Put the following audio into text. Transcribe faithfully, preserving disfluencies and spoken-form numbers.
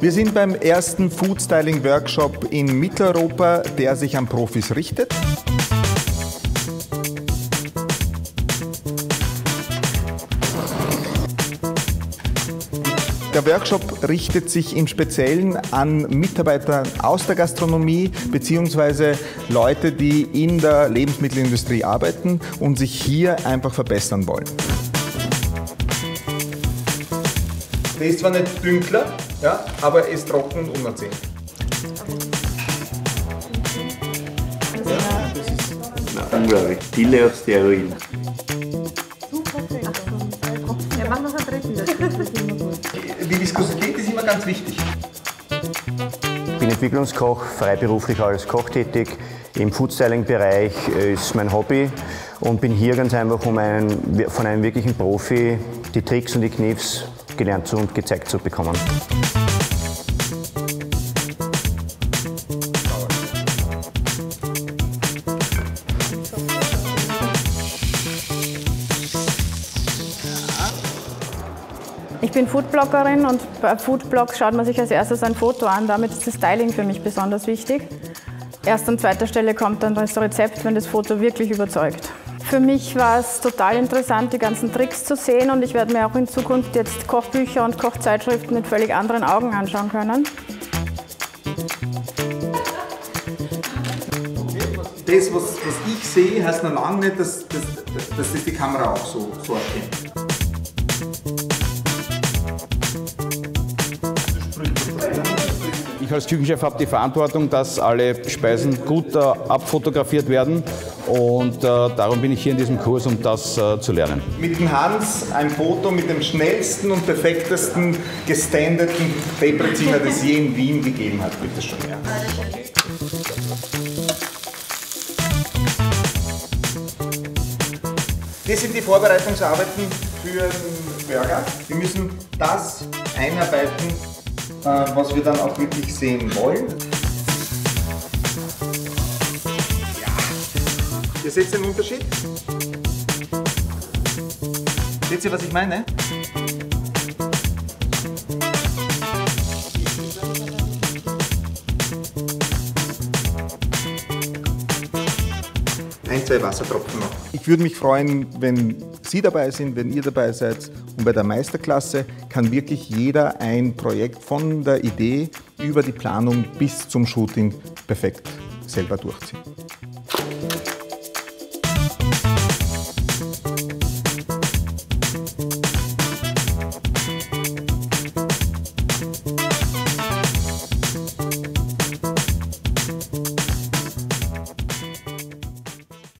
Wir sind beim ersten Food Styling Workshop in Mitteleuropa, der sich an Profis richtet. Der Workshop richtet sich im Speziellen an Mitarbeiter aus der Gastronomie bzw. Leute, die in der Lebensmittelindustrie arbeiten und sich hier einfach verbessern wollen. Der ist zwar nicht dünkler, ja, aber er ist trocken und unerzählt. Ja, das ist unglaublich. Pille auf Steroiden. Ja, mach noch ein Dritten. Die Viskosität ist immer ganz wichtig. Ich bin Entwicklungskoch, freiberuflich als Koch tätig. Im Foodstyling-Bereich ist mein Hobby und bin hier ganz einfach, um einen, von einem wirklichen Profi die Tricks und die Kniffs gelernt zu und gezeigt zu bekommen. Ich bin Foodbloggerin und bei Foodblogs schaut man sich als erstes ein Foto an, damit ist das Styling für mich besonders wichtig. Erst an zweiter Stelle kommt dann das Rezept, wenn das Foto wirklich überzeugt. Für mich war es total interessant, die ganzen Tricks zu sehen, und ich werde mir auch in Zukunft jetzt Kochbücher und Kochzeitschriften mit völlig anderen Augen anschauen können. Das, was, was ich sehe, heißt noch lange nicht, dass, dass, dass das die Kamera auch so, so erkennt. Ich als Küchenchef habe die Verantwortung, dass alle Speisen gut äh, abfotografiert werden, und äh, darum bin ich hier in diesem Kurs, um das äh, zu lernen. Mit dem Hans ein Foto mit dem schnellsten und perfektesten gestandeten Paperziner, das je in Wien gegeben hat, bitte schon. Ja. Das sind die Vorbereitungsarbeiten für den Burger. Wir müssen das einarbeiten, was wir dann auch wirklich sehen wollen. Ja. Ihr seht den Unterschied? Seht ihr, was ich meine? Ein, zwei Wassertropfen noch. Ich würde mich freuen, wenn Sie dabei sind, wenn ihr dabei seid. Und bei der Meisterklasse kann wirklich jeder ein Projekt von der Idee über die Planung bis zum Shooting perfekt selber durchziehen.